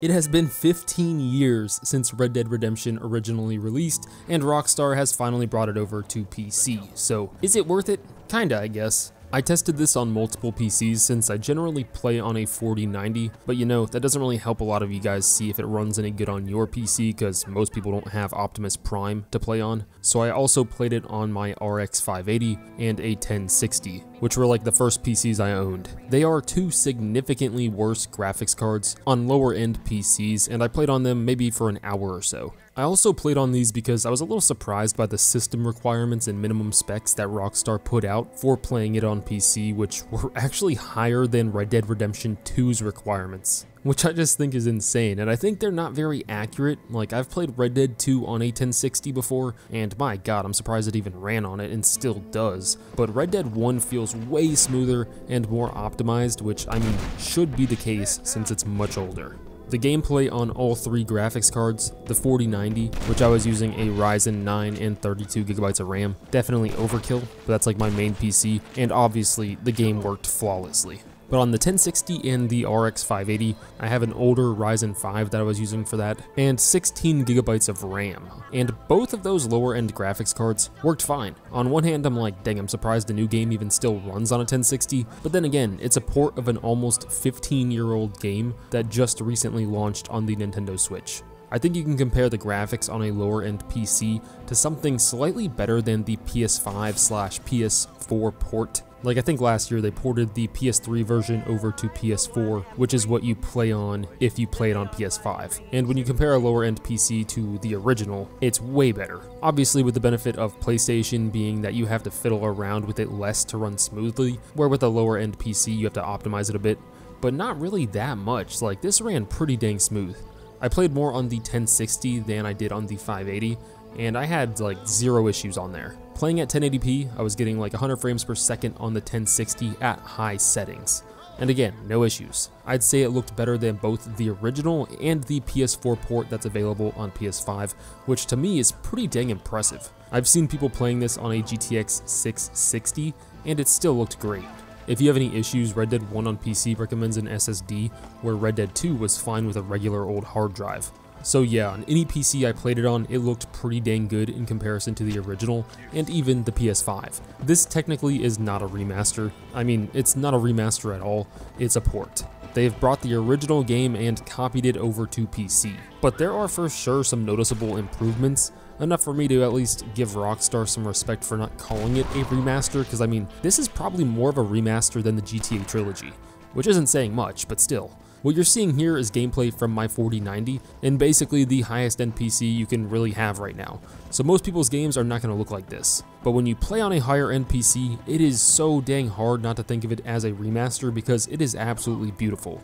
It has been 15 years since Red Dead Redemption originally released, and Rockstar has finally brought it over to PC, so is it worth it? Kinda, I guess. I tested this on multiple PCs since I generally play on a 4090, but you know, that doesn't really help a lot of you guys see if it runs any good on your PC because most people don't have Optimus Prime to play on. So I also played it on my RX580 and a 1060, which were like the first PCs I owned. They are two significantly worse graphics cards on lower end PCs, and I played on them maybe for an hour or so. I also played on these because I was a little surprised by the system requirements and minimum specs that Rockstar put out for playing it on PC, which were actually higher than Red Dead Redemption 2's requirements, which I just think is insane, and I think they're not very accurate. Like, I've played Red Dead 2 on a 1060 before, and my god, I'm surprised it even ran on it and still does, but Red Dead 1 feels way smoother and more optimized, which I mean should be the case since it's much older. The gameplay on all three graphics cards, the 4090, which I was using a Ryzen 9 and 32GB of RAM, definitely overkill, but that's like my main PC, and obviously the game worked flawlessly. But on the 1060 and the RX580, I have an older Ryzen 5 that I was using for that, and 16GB of RAM. And both of those lower end graphics cards worked fine. On one hand, I'm like, dang, I'm surprised the new game even still runs on a 1060, but then again, it's a port of an almost 15-year-old game that just recently launched on the Nintendo Switch. I think you can compare the graphics on a lower end PC to something slightly better than the PS5/PS4 port. Like, I think last year they ported the PS3 version over to PS4, which is what you play on if you play it on PS5. And when you compare a lower end PC to the original, it's way better. Obviously with the benefit of PlayStation being that you have to fiddle around with it less to run smoothly, where with a lower end PC you have to optimize it a bit, but not really that much. Like, this ran pretty dang smooth. I played more on the 1060 than I did on the 580, and I had like zero issues on there. Playing at 1080p, I was getting like 100 frames per second on the 1060 at high settings. And again, no issues. I'd say it looked better than both the original and the PS4 port that's available on PS5, which to me is pretty dang impressive. I've seen people playing this on a GTX 660, and it still looked great. If you have any issues, Red Dead 1 on PC recommends an SSD, where Red Dead 2 was fine with a regular old hard drive. So yeah, on any PC I played it on, it looked pretty dang good in comparison to the original, and even the PS5. This technically is not a remaster. I mean, it's not a remaster at all, it's a port. They've brought the original game and copied it over to PC. But there are for sure some noticeable improvements, enough for me to at least give Rockstar some respect for not calling it a remaster, because I mean, this is probably more of a remaster than the GTA trilogy, which isn't saying much, but still. What you're seeing here is gameplay from my 4090, and basically the highest end PC you can really have right now. So most people's games are not going to look like this. But when you play on a higher end PC, it is so dang hard not to think of it as a remaster because it is absolutely beautiful.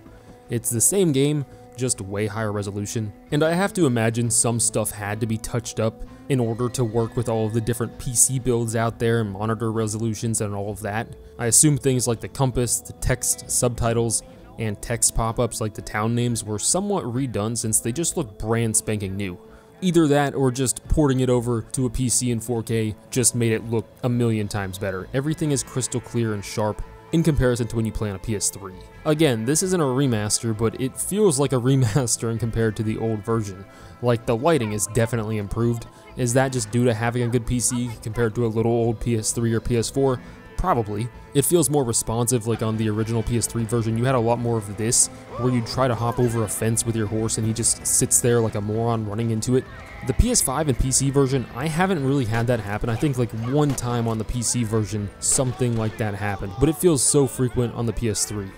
It's the same game, just way higher resolution, and I have to imagine some stuff had to be touched up in order to work with all of the different PC builds out there and monitor resolutions and all of that. I assume things like the compass, the text, subtitles, and text pop-ups like the town names were somewhat redone since they just look brand spanking new. Either that or just porting it over to a PC in 4K just made it look a million times better. Everything is crystal clear and sharp in comparison to when you play on a PS3. Again, this isn't a remaster, but it feels like a remaster when compared to the old version. Like, the lighting is definitely improved. Is that just due to having a good PC compared to a little old PS3 or PS4? Probably. It feels more responsive. Like on the original PS3 version, you had a lot more of this, where you try to hop over a fence with your horse and he just sits there like a moron running into it. The PS5 and PC version, I haven't really had that happen. I think like one time on the PC version, something like that happened, but it feels so frequent on the PS3.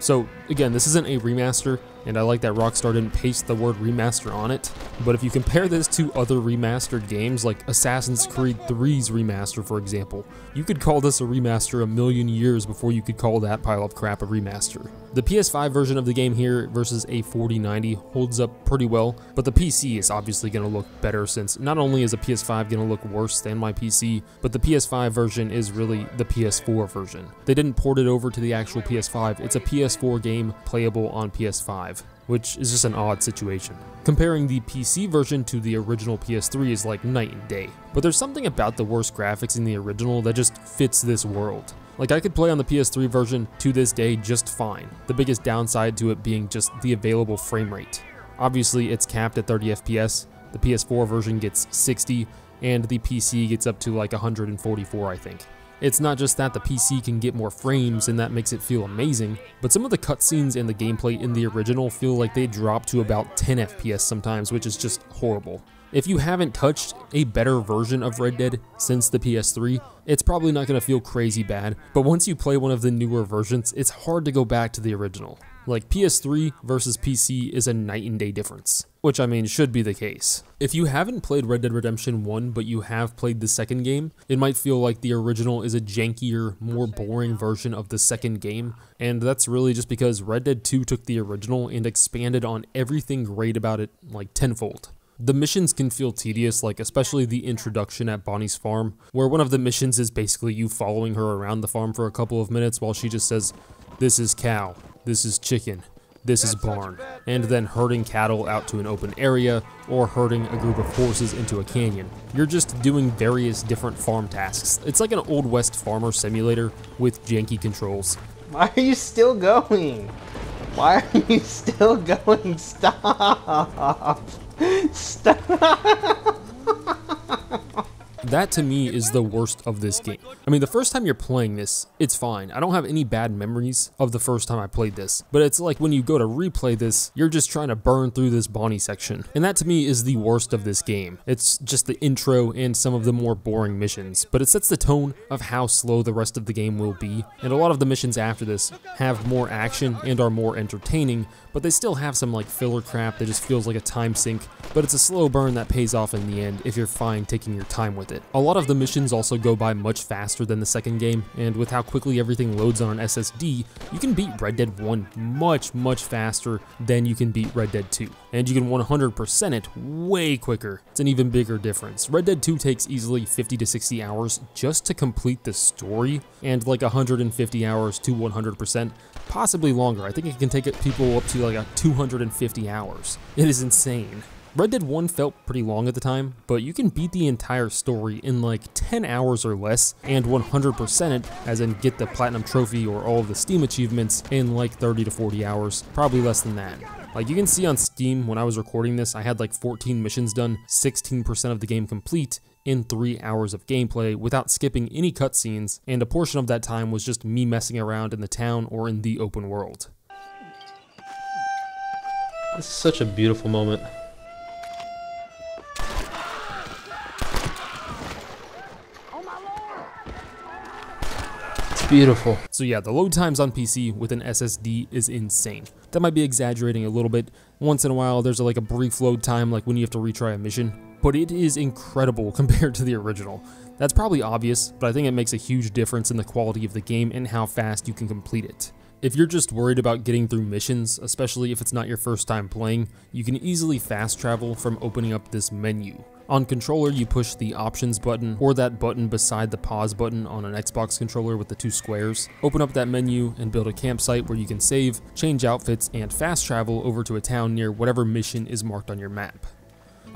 So again, this isn't a remaster, and I like that Rockstar didn't paste the word remaster on it, but if you compare this to other remastered games, like Assassin's Creed 3's remaster for example, you could call this a remaster a million years before you could call that pile of crap a remaster. The PS5 version of the game here versus a 4090 holds up pretty well, but the PC is obviously going to look better since not only is a PS5 going to look worse than my PC, but the PS5 version is really the PS4 version. They didn't port it over to the actual PS5, it's a PS4 game playable on PS5. Which is just an odd situation. Comparing the PC version to the original PS3 is like night and day, but there's something about the worse graphics in the original that just fits this world. Like, I could play on the PS3 version to this day just fine, the biggest downside to it being just the available frame rate. Obviously, it's capped at 30 FPS. The PS4 version gets 60, and the PC gets up to like 144, I think. It's not just that the PC can get more frames and that makes it feel amazing, but some of the cutscenes and the gameplay in the original feel like they drop to about 10 FPS sometimes, which is just horrible. If you haven't touched a better version of Red Dead since the PS3, it's probably not going to feel crazy bad, but once you play one of the newer versions, it's hard to go back to the original. Like, PS3 versus PC is a night and day difference, which I mean should be the case. If you haven't played Red Dead Redemption 1 but you have played the second game, it might feel like the original is a jankier, more boring version of the second game, and that's really just because Red Dead 2 took the original and expanded on everything great about it like tenfold. The missions can feel tedious, like especially the introduction at Bonnie's farm, where one of the missions is basically you following her around the farm for a couple of minutes while she just says, "This is cow, this is chicken, this is barn," and then herding cattle out to an open area, or herding a group of horses into a canyon. You're just doing various different farm tasks. It's like an Old West farmer simulator with janky controls. Why are you still going? Why are you still going? Stop! Stop! That to me is the worst of this game. I mean, the first time you're playing this, it's fine. I don't have any bad memories of the first time I played this, but it's like when you go to replay this, you're just trying to burn through this Bonnie section. And that to me is the worst of this game. It's just the intro and some of the more boring missions, but it sets the tone of how slow the rest of the game will be. And a lot of the missions after this have more action and are more entertaining, but they still have some like filler crap that just feels like a time sink, but it's a slow burn that pays off in the end if you're fine taking your time with it. A lot of the missions also go by much faster than the second game, and with how quickly everything loads on an SSD, you can beat Red Dead 1 much faster than you can beat Red Dead 2, and you can 100% it way quicker. It's an even bigger difference. Red Dead 2 takes easily 50 to 60 hours just to complete the story, and like 150 hours to 100%, possibly longer. I think it can take people up to like 250 hours. It is insane. Red Dead 1 felt pretty long at the time, but you can beat the entire story in like 10 hours or less and 100% it, as in get the platinum trophy or all of the Steam achievements, in like 30 to 40 hours, probably less than that. Like, you can see on Steam, when I was recording this, I had like 14 missions done, 16% of the game complete, in 3 hours of gameplay without skipping any cutscenes, and a portion of that time was just me messing around in the town or in the open world. This is such a beautiful moment. Beautiful. So yeah, the load times on PC with an SSD is insane. That might be exaggerating a little bit. Once in a while, there's like a brief load time, like when you have to retry a mission, but it is incredible compared to the original. That's probably obvious, but I think it makes a huge difference in the quality of the game and how fast you can complete it. If you're just worried about getting through missions, especially if it's not your first time playing, you can easily fast travel from opening up this menu. On controller, you push the options button, or that button beside the pause button on an Xbox controller with the two squares. Open up that menu and build a campsite where you can save, change outfits, and fast travel over to a town near whatever mission is marked on your map.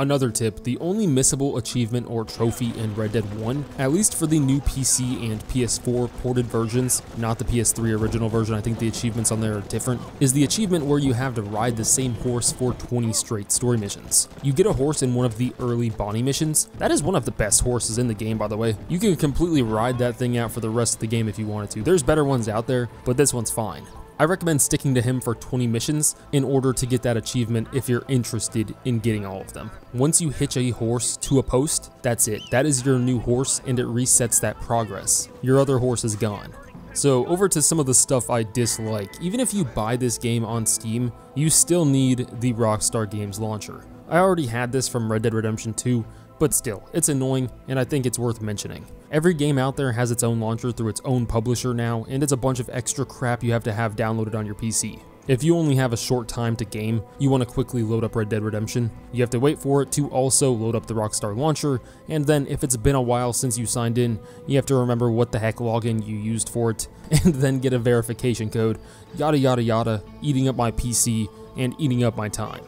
Another tip, the only missable achievement or trophy in Red Dead 1, at least for the new PC and PS4 ported versions, not the PS3 original version, I think the achievements on there are different, is the achievement where you have to ride the same horse for 20 straight story missions. You get a horse in one of the early Bonnie missions. That is one of the best horses in the game, by the way. You can completely ride that thing out for the rest of the game if you wanted to. There's better ones out there, but this one's fine. I recommend sticking to him for 20 missions in order to get that achievement if you're interested in getting all of them. Once you hitch a horse to a post, that's it. That is your new horse, and it resets that progress. Your other horse is gone. So over to some of the stuff I dislike. Even if you buy this game on Steam, you still need the Rockstar Games launcher. I already had this from Red Dead Redemption 2, but still, it's annoying, and I think it's worth mentioning. Every game out there has its own launcher through its own publisher now, and it's a bunch of extra crap you have to have downloaded on your PC. If you only have a short time to game, you want to quickly load up Red Dead Redemption, you have to wait for it to also load up the Rockstar launcher, and then if it's been a while since you signed in, you have to remember what the heck login you used for it, and then get a verification code, yada yada yada, eating up my PC and eating up my time.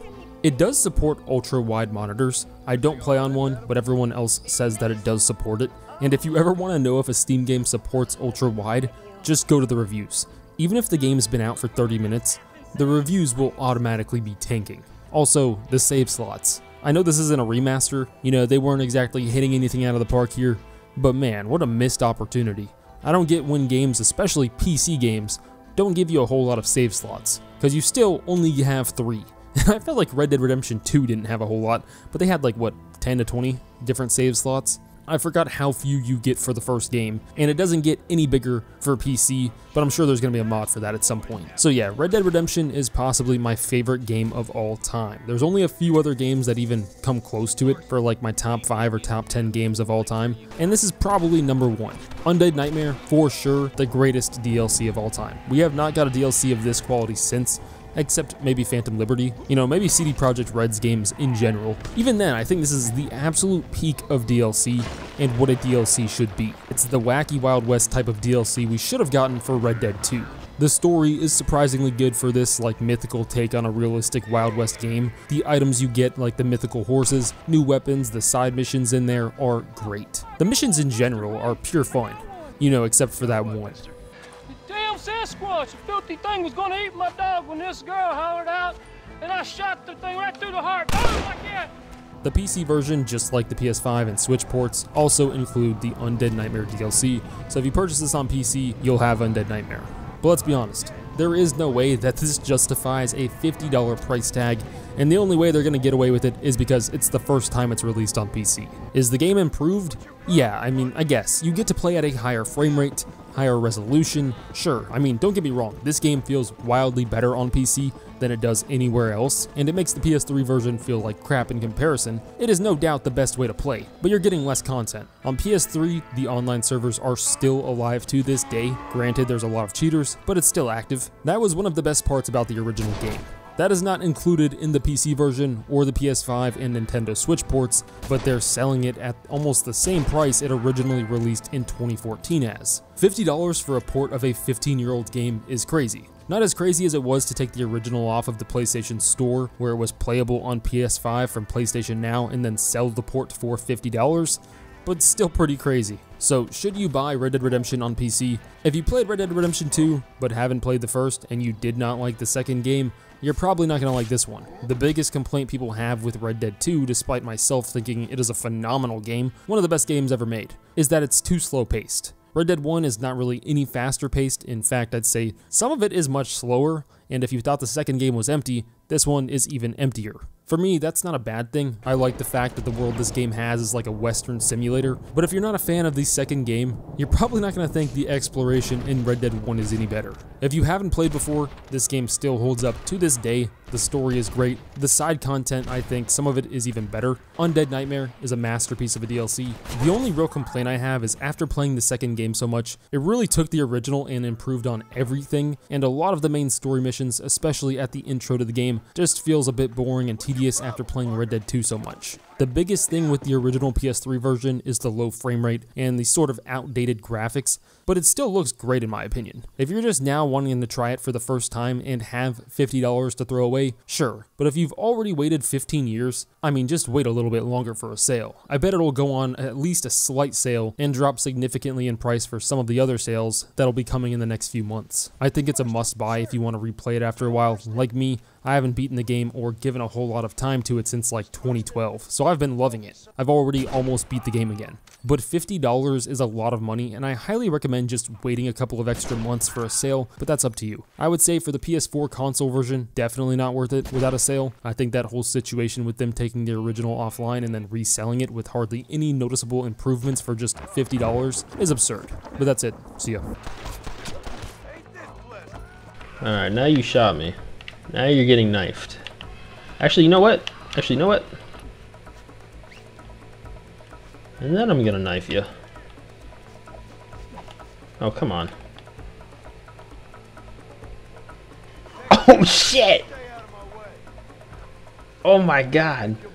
It does support ultra-wide monitors. I don't play on one, but everyone else says that it does support it. And if you ever want to know if a Steam game supports ultra-wide, just go to the reviews. Even if the game's been out for 30 minutes, the reviews will automatically be tanking. Also, the save slots. I know this isn't a remaster, you know, they weren't exactly hitting anything out of the park here, but man, what a missed opportunity. I don't get when games, especially PC games, don't give you a whole lot of save slots, because you still only have 3. I felt like Red Dead Redemption 2 didn't have a whole lot, but they had like, what, 10 to 20 different save slots? I forgot how few you get for the first game, and it doesn't get any bigger for PC, but I'm sure there's going to be a mod for that at some point. So yeah, Red Dead Redemption is possibly my favorite game of all time. There's only a few other games that even come close to it for like my top 5 or top 10 games of all time, and this is probably number 1. Undead Nightmare, for sure, the greatest DLC of all time. We have not got a DLC of this quality since, except maybe Phantom Liberty, you know, maybe CD Projekt Red's games in general. Even then, I think this is the absolute peak of DLC and what a DLC should be. It's the wacky Wild West type of DLC we should have gotten for Red Dead 2. The story is surprisingly good for this like mythical take on a realistic Wild West game. The items you get, like the mythical horses, new weapons, the side missions in there are great. The missions in general are pure fun, you know, except for that one. Sasquatch, the filthy thing, was gonna eat my dog when this girl hollered out, and I shot the thing right through the heart. Oh, like that. The PC version, just like the PS5 and Switch ports, also include the Undead Nightmare DLC, so if you purchase this on PC, you'll have Undead Nightmare. But let's be honest, there is no way that this justifies a $50 price tag, and the only way they're gonna get away with it is because it's the first time it's released on PC. Is the game improved? Yeah, I mean, I guess. You get to play at a higher frame rate, higher resolution, sure. I mean, don't get me wrong, this game feels wildly better on PC than it does anywhere else, and it makes the PS3 version feel like crap in comparison. It is no doubt the best way to play, but you're getting less content. On PS3, the online servers are still alive to this day. Granted, there's a lot of cheaters, but it's still active. That was one of the best parts about the original game. That is not included in the PC version or the PS5 and Nintendo Switch ports, but they're selling it at almost the same price it originally released in 2014 as. $50 for a port of a 15-year-old game is crazy. Not as crazy as it was to take the original off of the PlayStation Store, where it was playable on PS5 from PlayStation Now, and then sell the port for $50, but still pretty crazy. So should you buy Red Dead Redemption on PC? If you played Red Dead Redemption 2, but haven't played the first, and you did not like the second game, you're probably not gonna like this one. The biggest complaint people have with Red Dead 2, despite myself thinking it is a phenomenal game, one of the best games ever made, is that it's too slow-paced. Red Dead 1 is not really any faster-paced, in fact I'd say some of it is much slower, and if you thought the second game was empty, this one is even emptier. For me, that's not a bad thing. I like the fact that the world this game has is like a Western simulator, but if you're not a fan of the second game, you're probably not going to think the exploration in Red Dead 1 is any better. If you haven't played before, this game still holds up to this day. The story is great. The side content, I think, some of it is even better. Undead Nightmare is a masterpiece of a DLC. The only real complaint I have is after playing the second game so much, it really took the original and improved on everything, and a lot of the main story missions, especially at the intro to the game, just feels a bit boring and tedious after playing Red Dead 2 so much. The biggest thing with the original PS3 version is the low frame rate and the sort of outdated graphics, but it still looks great in my opinion. If you're just now wanting to try it for the first time and have $50 to throw away, sure, but if you've already waited 15 years, I mean just wait a little bit longer for a sale. I bet it'll go on at least a slight sale and drop significantly in price for some of the other sales that'll be coming in the next few months. I think it's a must buy if you want to replay it after a while. Like me, I haven't beaten the game or given a whole lot of time to it since like 2012, so I've been loving it. I've already almost beat the game again. But $50 is a lot of money, and I highly recommend just waiting a couple of extra months for a sale, but that's up to you. I would say for the PS4 console version, definitely not worth it without a sale. I think that whole situation with them taking the original offline and then reselling it with hardly any noticeable improvements for just $50 is absurd. But that's it. See ya. Alright, now you shot me. Now you're getting knifed. Actually, you know what? And then I'm gonna knife you. Oh, come on. Oh, shit! Oh my god.